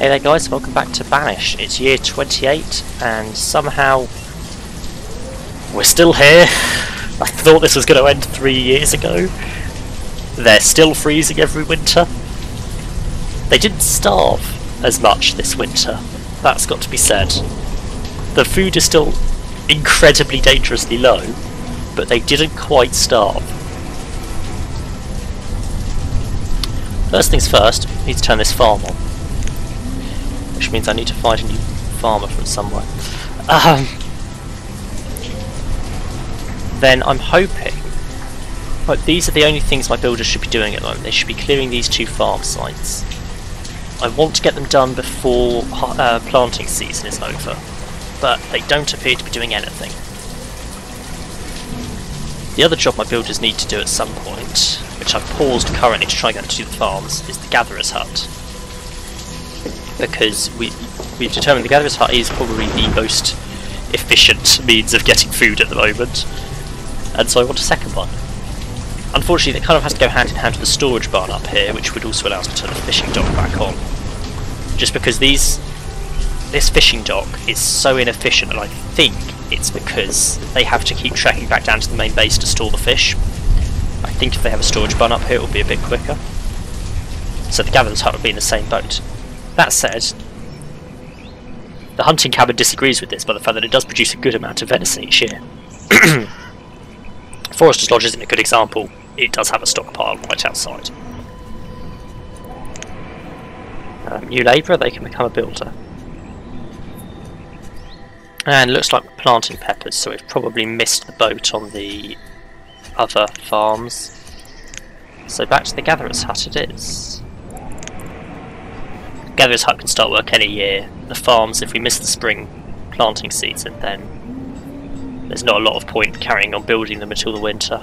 Hey there guys, welcome back to Banished. It's year 28 and somehow we're still here. I thought this was going to end 3 years ago. They're still freezing every winter. They didn't starve as much this winter, that's got to be said. The food is still incredibly dangerously low, but they didn't quite starve. First things first, I need to turn this farm on, which means I need to find a new farmer from somewhere. Then I'm hoping, like, these are the only things my builders should be doing at the moment. They should be clearing these two farm sites. I want to get them done before planting season is over, but they don't appear to be doing anything. The other job my builders need to do at some point, which I've paused currently to try and get to the farms, is the Gatherer's Hut. Because we've determined the Gatherer's Hut is probably the most efficient means of getting food at the moment, and so I want a second one. Unfortunately, that kind of has to go hand in hand with the storage barn up here, which would also allow us to turn the fishing dock back on. Just because this fishing dock is so inefficient, and I think it's because they have to keep trekking back down to the main base to store the fish. I think if they have a storage barn up here, it will be a bit quicker. So the Gatherer's Hut will be in the same boat. That said, the hunting cabin disagrees with this by the fact that it does produce a good amount of venison each year. Forester's Lodge isn't a good example. It does have a stockpile right outside. New labourer, they can become a builder. And it looks like we're planting peppers, so we've probably missed the boat on the other farms. So back to the Gatherer's Hut it is. The Gatherer's Hut can start work any year. The farms, if we miss the spring planting season, then there's not a lot of point carrying on building them until the winter.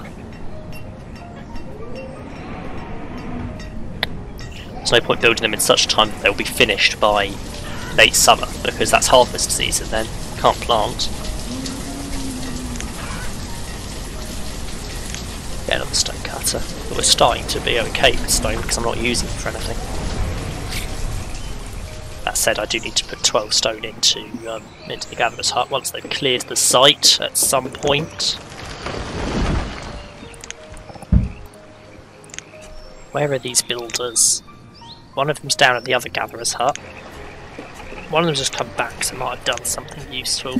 There's no point building them in such time that they'll be finished by late summer, because that's harvest season then. Can't plant. Yeah, another stone cutter. But we're starting to be okay with stone because I'm not using it for anything. That said, I do need to put 12 stone into the Gatherer's Hut once they've cleared the site at some point. Where are these builders? One of them's down at the other Gatherer's Hut. One of them just come back, so I might have done something useful.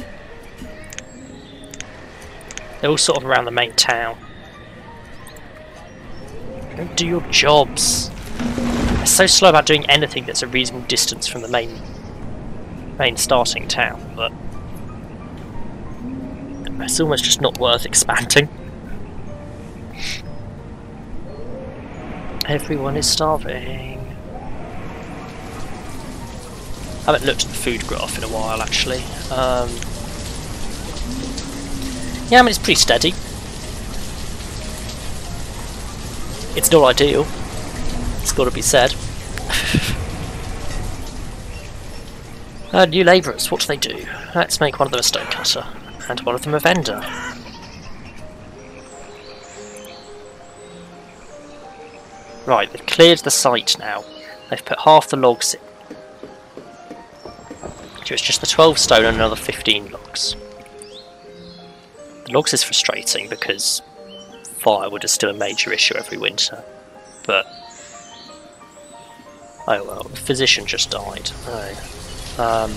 They're all sort of around the main town. Don't do your jobs. They're so slow about doing anything that's a reasonable distance from the main starting town, but it's almost just not worth expanding. Everyone is starving. I haven't looked at the food graph in a while, actually. Yeah, I mean, it's pretty steady. It's not ideal. It's got to be said. New labourers, what do they do? Let's make one of them a stonecutter, and one of them a vendor. Right, they've cleared the site now. They've put half the logs in. So it's just the 12 stone and another 15 logs. The logs is frustrating because firewood is still a major issue every winter, but oh well, the physician just died. Oh,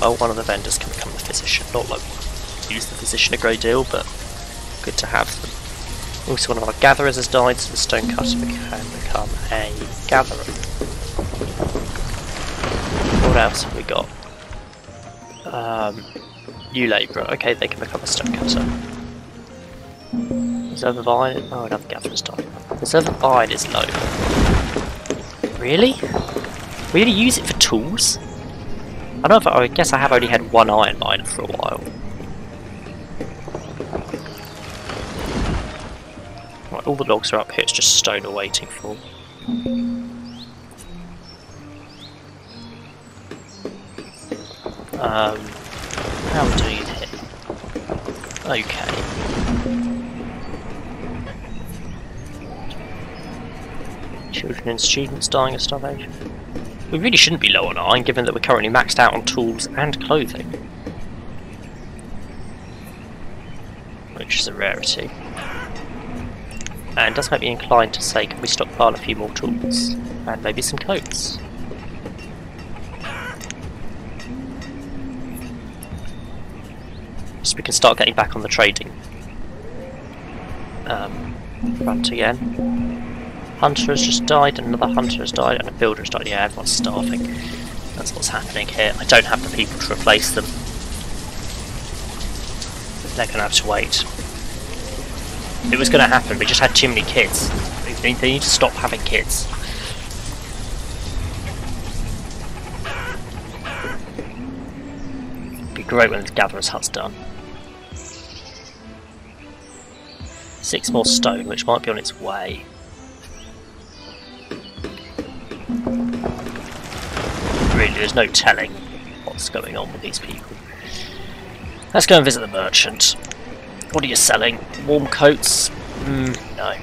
well, one of the vendors can become the physician. Not like we use the physician a great deal, but good to have them. Also, one of our gatherers has died, so the stonecutter can become a gatherer. What else have we got? New labourer. Okay, they can become a stonecutter. Reserve of iron. Oh, another gatherer's died. Reserve of iron is low. Really? We only use it for tools? I don't know if I guess I have only had one iron miner for a while. Right, all the logs are up here. It's just stone we're waiting for. How are we doing it here? Okay. Children and students dying of starvation. We really shouldn't be low on iron, given that we're currently maxed out on tools and clothing, which is a rarity. And does make me inclined to say, can we stockpile a few more tools and maybe some coats? So we can start getting back on the trading front again. Hunter has just died, another hunter has died, and a builder has died. Yeah, everyone's starving. That's what's happening here. I don't have the people to replace them. They're going to have to wait. It was going to happen, we just had too many kids. They need to stop having kids. It'd be great when the gatherer's hut's done. 6 more stone, which might be on its way. Really, there's no telling what's going on with these people. Let's go and visit the merchant. What are you selling? Warm coats? No.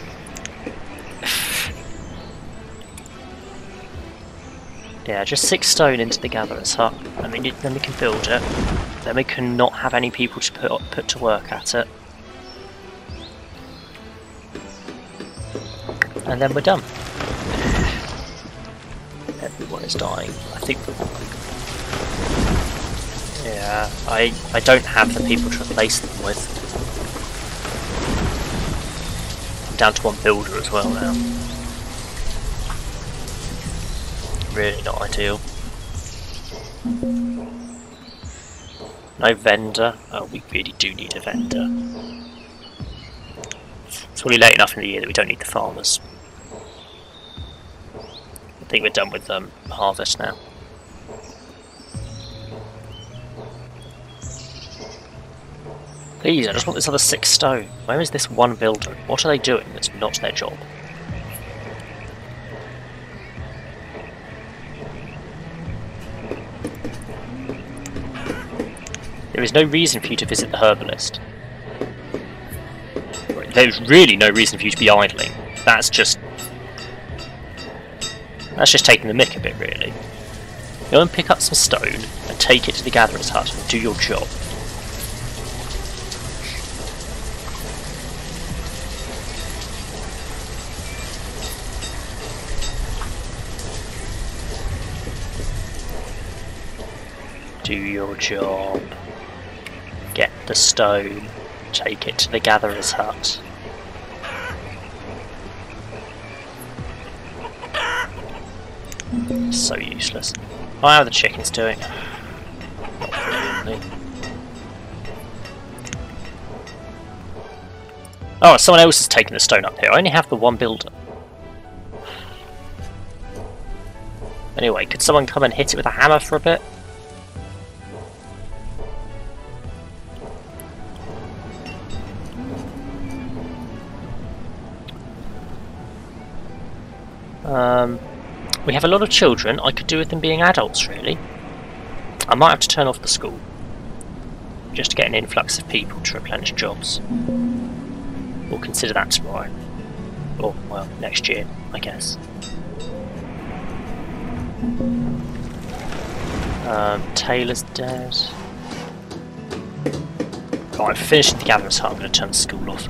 Yeah, just 6 stone into the gatherer's hut, and then we can build it. Then we can not have any people to put to work at it. And then we're done. Everyone is dying. I think we're all... Yeah, I don't have the people to replace them with. Down to 1 builder as well now. Really not ideal. No vendor. Oh, we really do need a vendor. It's probably late enough in the year that we don't need the farmers. I think we're done with harvest now. Please, I just want this other 6 stone. Where is this 1 builder? What are they doing that's not their job? There is no reason for you to visit the herbalist. There's really no reason for you to be idling. That's just taking the mick a bit, really. Go and pick up some stone and take it to the gatherer's hut and do your job. Do your job. Get the stone. Take it to the gatherer's hut. So useless. Oh, how are the chickens doing? Not brilliantly. Oh, someone else is taking the stone up here. I only have the 1 builder. Anyway, could someone come and hit it with a hammer for a bit? We have a lot of children. I could do with them being adults, really. I might have to turn off the school just to get an influx of people to replenish jobs. We'll consider that tomorrow, or well, next year, I guess. Taylor's dead. Right, I've finished the gatherer's hut. I'm going to turn the school off.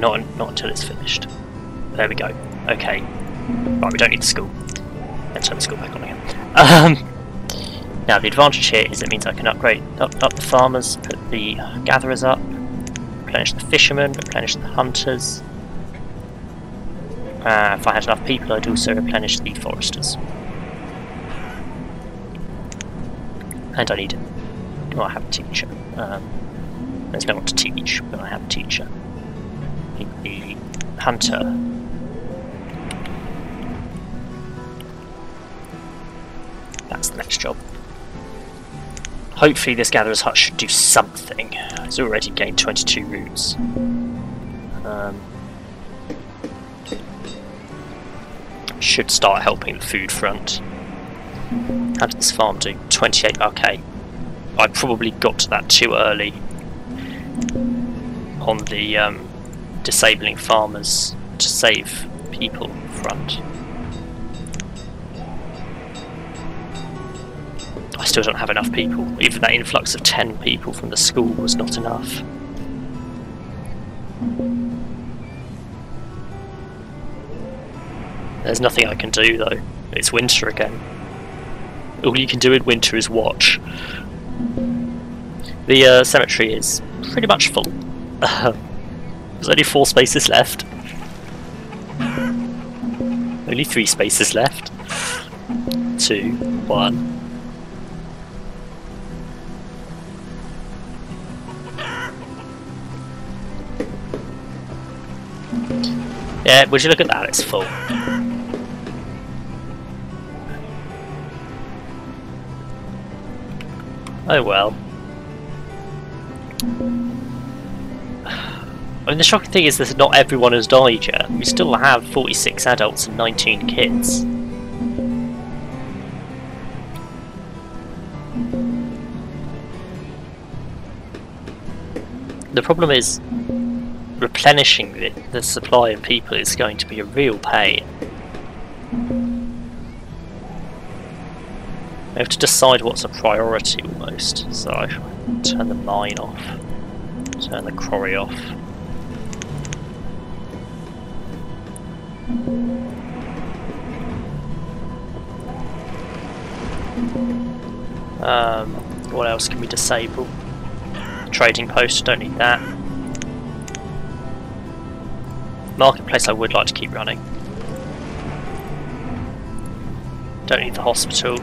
Not until it's finished. There we go. Okay. Right, we don't need the school. Let's turn the school back on again. Now the advantage here is it means I can upgrade up the farmers, put the gatherers up, replenish the fishermen, replenish the hunters. If I had enough people, I'd also replenish the foresters. And I need... Well, I have a teacher. There's no one to teach, but I have a teacher. The hunter. That's the next job. Hopefully this gatherer's hut should do something. It's already gained 22 roots. Should start helping the food front. How does this farm do? 28. Okay. I probably got to that too early on the disabling farmers to save people front. I still don't have enough people. Even that influx of 10 people from the school was not enough. There's nothing I can do though. It's winter again. All you can do in winter is watch. The cemetery is pretty much full. There's only 4 spaces left. Only 3 spaces left. 2, 1. Yeah, would you look at that? It's full. Oh well. I mean, the shocking thing is that not everyone has died yet. We still have 46 adults and 19 kids. The problem is replenishing the supply of people is going to be a real pain. We have to decide what's a priority almost, so I turn the mine off, turn the quarry off. What else can we disable? Trading post, don't need that. Marketplace I would like to keep running. Don't need the hospital.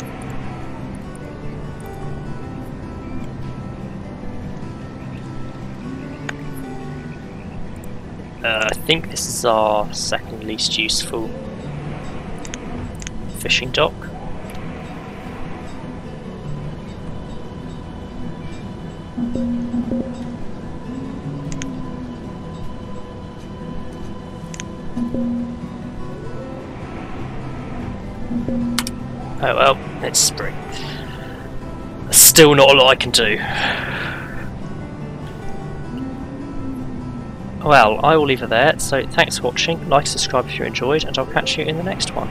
I think this is our second least useful fishing dock. Oh well, it's spring. There's still not a lot I can do. Well, I will leave it there, so thanks for watching, like, subscribe if you enjoyed, and I'll catch you in the next one.